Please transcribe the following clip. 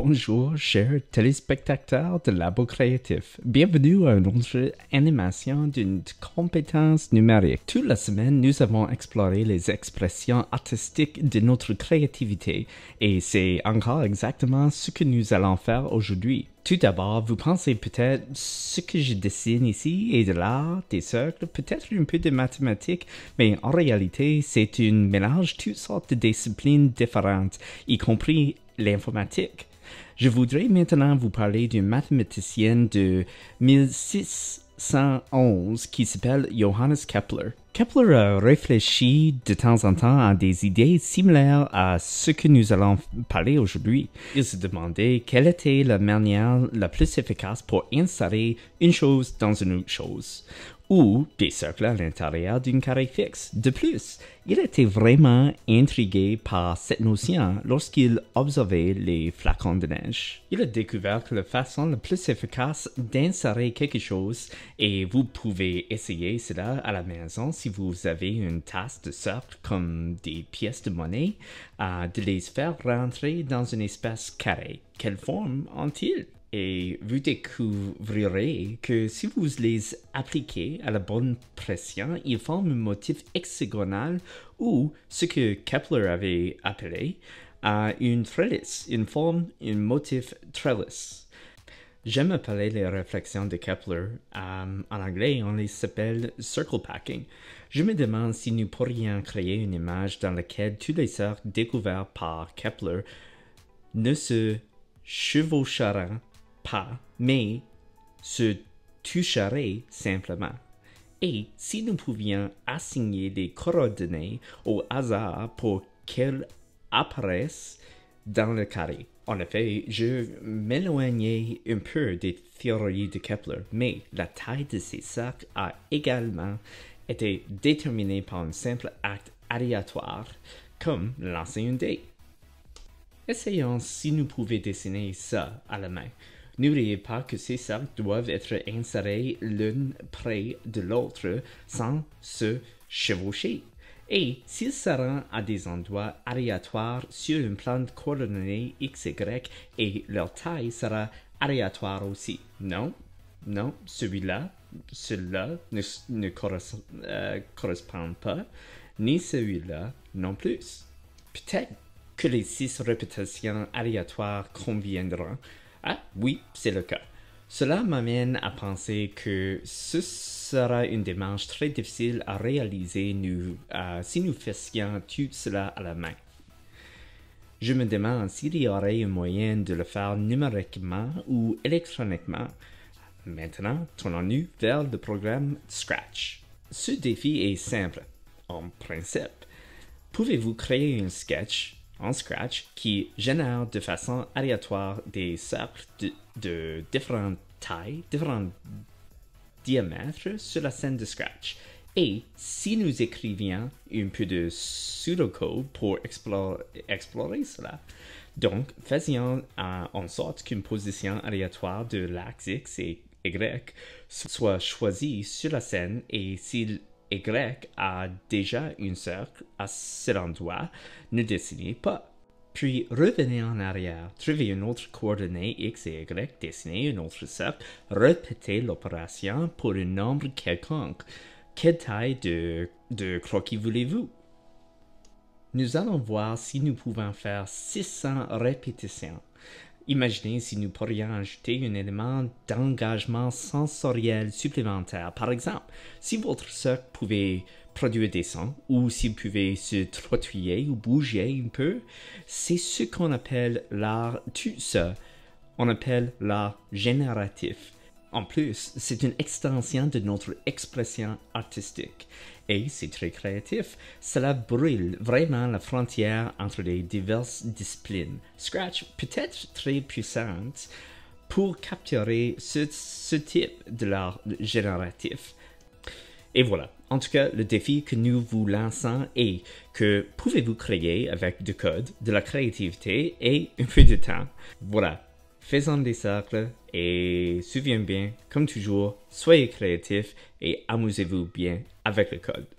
Bonjour, chers téléspectateurs de Labos Créatifs. Bienvenue à une autre animation d'une compétence numérique. Toute la semaine, nous avons exploré les expressions artistiques de notre créativité et c'est encore exactement ce que nous allons faire aujourd'hui. Tout d'abord, vous pensez peut-être ce que je dessine ici est de l'art, des cercles, peut-être un peu de mathématiques, mais en réalité, c'est un mélange de toutes sortes de disciplines différentes, y compris l'informatique. Je voudrais maintenant vous parler d'une mathématicienne de 1611 qui s'appelle Johannes Kepler. Kepler a réfléchi de temps en temps à des idées similaires à ce que nous allons parler aujourd'hui. Il se demandait quelle était la manière la plus efficace pour insérer une chose dans une autre chose, ou des cercles à l'intérieur d'une carré fixe. De plus, il était vraiment intrigué par cette notion lorsqu'il observait les flacons de neige. Il a découvert que la façon la plus efficace d'insérer quelque chose, et vous pouvez essayer cela à la maison si vous avez une tasse de cercle comme des pièces de monnaie, de les faire rentrer dans une espace carré. Quelle forme ont-ils? Et vous découvrirez que si vous les appliquez à la bonne pression, ils forment un motif hexagonal ou ce que Kepler avait appelé une trellis, une forme, un motif trellis. J'aime appeler les réflexions de Kepler, en anglais on les appelle circle packing. Je me demande si nous pourrions créer une image dans laquelle tous les cercles découverts par Kepler ne se chevaucheront pas, mais se toucherait simplement. Et si nous pouvions assigner des coordonnées au hasard pour qu'elles apparaissent dans le carré. En effet, je m'éloignais un peu des théories de Kepler, mais la taille de ces cercles a également été déterminée par un simple acte aléatoire, comme lancer un dé. Essayons si nous pouvons dessiner ça à la main. N'oubliez pas que ces cercles doivent être insérés l'un près de l'autre sans se chevaucher. Et s'ils seront à des endroits aléatoires sur une plan de coordonnées x, y, et leur taille sera aléatoire aussi. Non, non, celui-là ne correspond pas, ni celui-là non plus. Peut-être que les 6 répétitions aléatoires conviendront. Ah oui, c'est le cas. Cela m'amène à penser que ce sera une démarche très difficile à réaliser si nous fassions tout cela à la main. Je me demande s'il y aurait un moyen de le faire numériquement ou électroniquement. Maintenant, tournons-nous vers le programme Scratch. Ce défi est simple, en principe. Pouvez-vous créer un sketch en Scratch qui génère de façon aléatoire des cercles de différentes tailles, différents diamètres sur la scène de Scratch. Et si nous écrivions un peu de pseudocode pour explorer cela, donc faisons en sorte qu'une position aléatoire de l'axe X et Y soit choisie sur la scène et s'il Y a déjà un cercle à cet endroit, ne dessinez pas. Puis revenez en arrière, trouvez une autre coordonnée X et Y, dessinez un autre cercle, répétez l'opération pour un nombre quelconque. Quelle taille de croquis voulez-vous? Nous allons voir si nous pouvons faire 600 répétitions. Imaginez si nous pourrions ajouter un élément d'engagement sensoriel supplémentaire. Par exemple, si votre cercle pouvait produire des sons ou s'il pouvait se trottiller ou bouger un peu, c'est ce qu'on appelle l'art tout ça. On appelle l'art génératif. En plus, c'est une extension de notre expression artistique. Et c'est très créatif. Cela brûle vraiment la frontière entre les diverses disciplines. Scratch peut être très puissante pour capturer ce type de l'art génératif. Et voilà. En tout cas, le défi que nous vous lançons est que pouvez-vous créer avec du code, de la créativité et un peu de temps. Voilà. Faisons des cercles et souviens bien, comme toujours, soyez créatifs et amusez-vous bien avec le code.